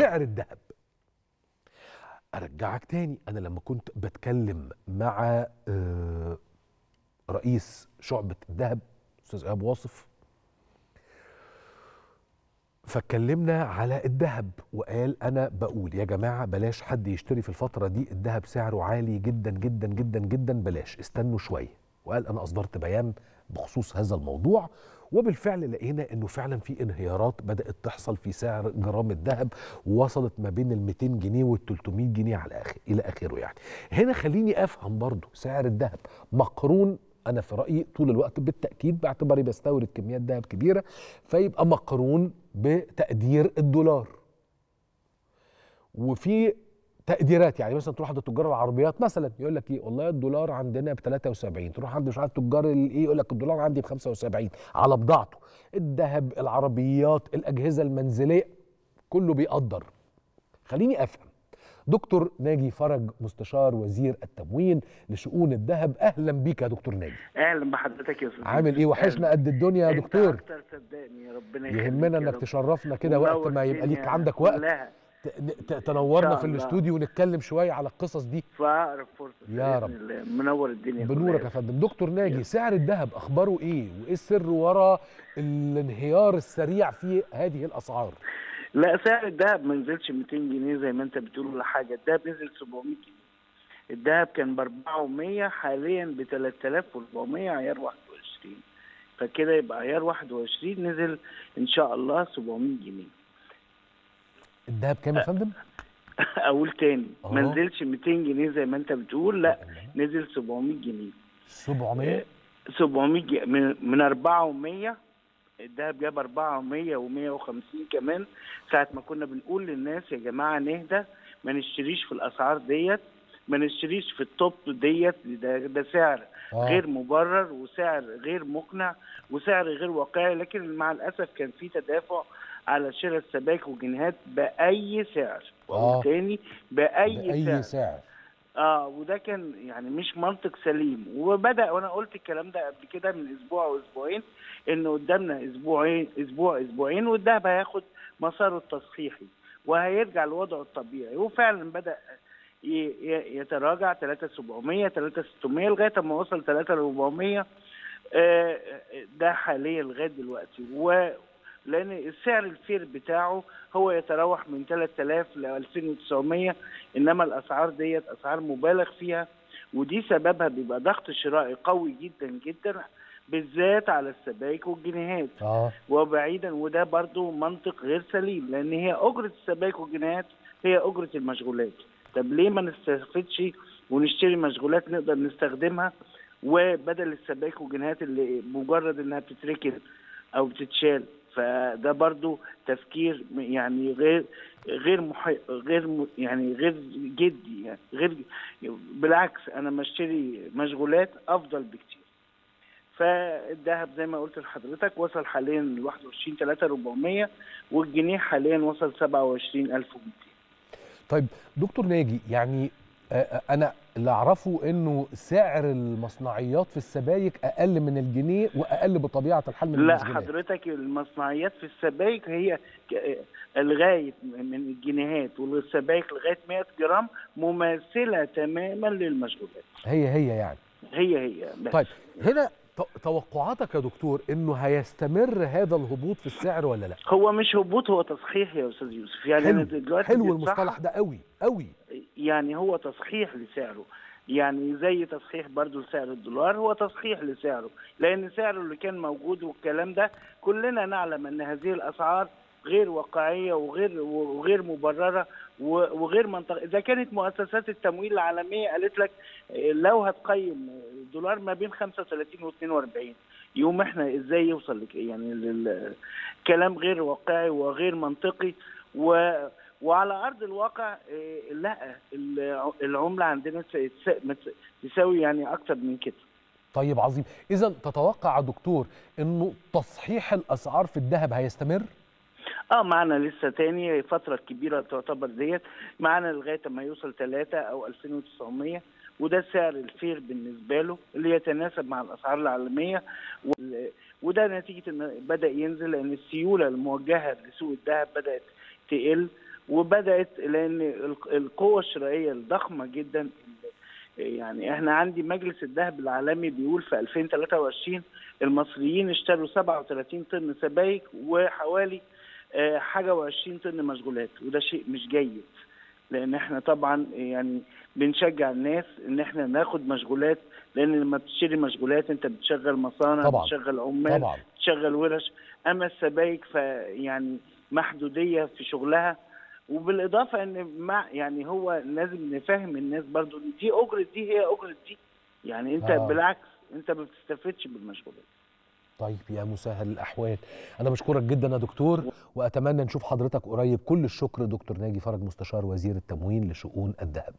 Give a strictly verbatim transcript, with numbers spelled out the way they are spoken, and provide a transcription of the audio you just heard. سعر الذهب. ارجعك تاني، انا لما كنت بتكلم مع رئيس شعبة الذهب استاذ إيهاب واصف، فاتكلمنا على الذهب وقال انا بقول يا جماعه بلاش حد يشتري في الفتره دي، الذهب سعره عالي جدا جدا جدا جدا، بلاش استنوا شويه. وقال انا اصدرت بيان بخصوص هذا الموضوع، وبالفعل لقينا انه فعلا في انهيارات بدات تحصل في سعر جرام الذهب، وصلت ما بين ال مئتين جنيه وال ثلاثمئة جنيه على اخر الى اخره. يعني هنا خليني افهم برضو سعر الذهب مقرون، انا في رايي طول الوقت بالتاكيد باعتباري بستورد كميات ذهب كبيره، فيبقى مقرون بتقدير الدولار. وفي تقديرات، يعني مثلا تروح عند تجار العربيات مثلا يقول لك ايه، والله الدولار عندنا ب ثلاثة وسبعين، تروح عند مش عارف تجار الايه يقول لك الدولار عندي ب خمسة وسبعين على بضاعته. الذهب، العربيات، الاجهزه المنزليه، كله بيقدر. خليني افهم. دكتور ناجي فرج مستشار وزير التموين لشؤون الذهب، اهلا بيك يا دكتور ناجي. اهلا بحضرتك يا استاذ. عامل ايه؟ وحشنا قد الدنيا يا دكتور. اكتر صدقني، ربنا يخليك. يهمنا انك تشرفنا كده وقت ما يبقى ليك عندك وقت تنورنا في الاستوديو ونتكلم شويه على القصص دي. فأقرب فرصه يا رب. منور الدنيا بنورك يا فندم. دكتور ناجي، سعر الذهب اخباره ايه؟ وايه السر ورا الانهيار السريع في هذه الاسعار؟ لا، سعر الدهب ما نزلش مئتين جنيه زي ما انت بتقول ولا حاجه، الدهب نزل سبعمئة جنيه. الدهب كان ب أربعمئة، حاليا ب ثلاثة آلاف وأربعمئة، عيار واحد وعشرين. فكده يبقى عيار واحد وعشرين نزل ان شاء الله سبعمئة جنيه. الدهب كام يا فندم؟ اقول تاني، ما نزلش مئتين جنيه زي ما انت بتقول، لا نزل سبعمئة جنيه. سبعمئة؟ سبعمئة جنيه. من أربعمئة الدهب جاب أربعمئة ومئة وخمسين كمان. ساعة ما كنا بنقول للناس يا جماعة نهدى، ما نشتريش في الأسعار ديت، ما نشتريش في التوب ديت، ده, ده سعر آه. غير مبرر وسعر غير مقنع وسعر غير واقعي. لكن مع الأسف كان في تدافع على شراء السبائك والجنيهات بأي سعر آه. تاني بأي, بأي سعر, سعر. اه وده كان يعني مش منطق سليم. وبدا، وانا قلت الكلام ده قبل كده من اسبوع او اسبوعين، ان قدامنا اسبوعين اسبوع اسبوعين والدهب هياخد مساره التصحيحي وهيرجع لوضعه الطبيعي. وفعلا بدا يتراجع ثلاثة آلاف وسبعمئة، ثلاثة آلاف وستمئة، لغايه ما وصل ثلاثة آلاف وأربعمئة ده حاليا لغايه دلوقتي. و لأن السعر الفير بتاعه هو يتراوح من ثلاثة آلاف ل ألفين وتسعمئة، إنما الأسعار ديت أسعار مبالغ فيها، ودي سببها بيبقى ضغط شرائي قوي جدا جدا بالذات على السبائك والجنيهات آه. وبعيدا، وده برضو منطق غير سليم، لأن هي أجرة السبائك والجنيهات هي أجرة المشغولات. طب ليه ما نستفدش ونشتري مشغولات نقدر نستخدمها، وبدل السبائك والجنيهات اللي مجرد إنها بتتركن أو بتتشال؟ فده برضو تفكير يعني غير غير محي... غير يعني غير جدي يعني غير بالعكس، انا ما اشتري مشغولات افضل بكتير. فالذهب زي ما قلت لحضرتك وصل حاليا ل واحد وعشرين ثلاثة آلاف وأربعمئة، والجنيه حاليا وصل سبعة وعشرين ألف ومئتين. طيب دكتور ناجي، يعني انا اللي اعرفه انه سعر المصنعيات في السبايك اقل من الجنيه، واقل بطبيعه الحال من الجنيه. لا حضرتك، المصنعيات في السبايك هي لغايه من الجنيهات، والسبايك لغايه مئة جرام مماثله تماما للمشغولات، هي هي يعني هي هي بس. طيب هنا توقعاتك يا دكتور انه هيستمر هذا الهبوط في السعر ولا لا؟ هو مش هبوط، هو تصحيح يا استاذ يوسف. يعني حلو, دلوقتي حلو المصطلح ده قوي قوي. يعني هو تصحيح لسعره، يعني زي تصحيح برضو لسعر الدولار، هو تصحيح لسعره، لان سعره اللي كان موجود والكلام ده كلنا نعلم ان هذه الاسعار غير واقعيه وغير وغير مبرره وغير منطقيه. اذا كانت مؤسسات التمويل العالميه قالت لك لو هتقيم الدولار ما بين خمسة وثلاثين و اثنين وأربعين، يوم احنا ازاي يوصل لك؟ يعني الكلام غير واقعي وغير منطقي. و وعلى ارض الواقع لا، العمله عندنا تساوي يعني اكتر من كده. طيب عظيم، اذا تتوقع يا دكتور انه تصحيح الاسعار في الذهب هيستمر؟ اه معنا لسه تاني فتره كبيره تعتبر ديت، معنا لغايه ما يوصل ثلاثة او ألفين وتسعمئة، وده السعر الفير بالنسبه له اللي يتناسب مع الاسعار العالميه. وده نتيجه ان بدا ينزل، لان السيوله الموجهه لسوق الذهب بدات تقل، وبدات، لان القوه الشرائيه الضخمه جدا. يعني احنا عندي مجلس الذهب العالمي بيقول في ألفين وثلاثة وعشرين المصريين اشتروا سبعة وثلاثين طن سبايك وحوالي حاجه وعشرين طن مشغولات، وده شيء مش جيد، لان احنا طبعا يعني بنشجع الناس ان احنا ناخد مشغولات، لان لما بتشتري مشغولات انت بتشغل مصانع، طبعاً بتشغل عمال، طبعاً بتشغل ورش. اما السبايك فيعني محدوديه في شغلها، وبالاضافه ان مع يعني هو لازم نفهم الناس برضو ان دي اجره دي هي اجره دي، يعني انت آه. بالعكس انت ما بتستفدش بالمشغولات. طيب يا مسهل الاحوال، انا بشكرك جدا يا دكتور، واتمنى نشوف حضرتك قريب. كل الشكر دكتور ناجي فرج، مستشار وزير التموين لشؤون الذهب.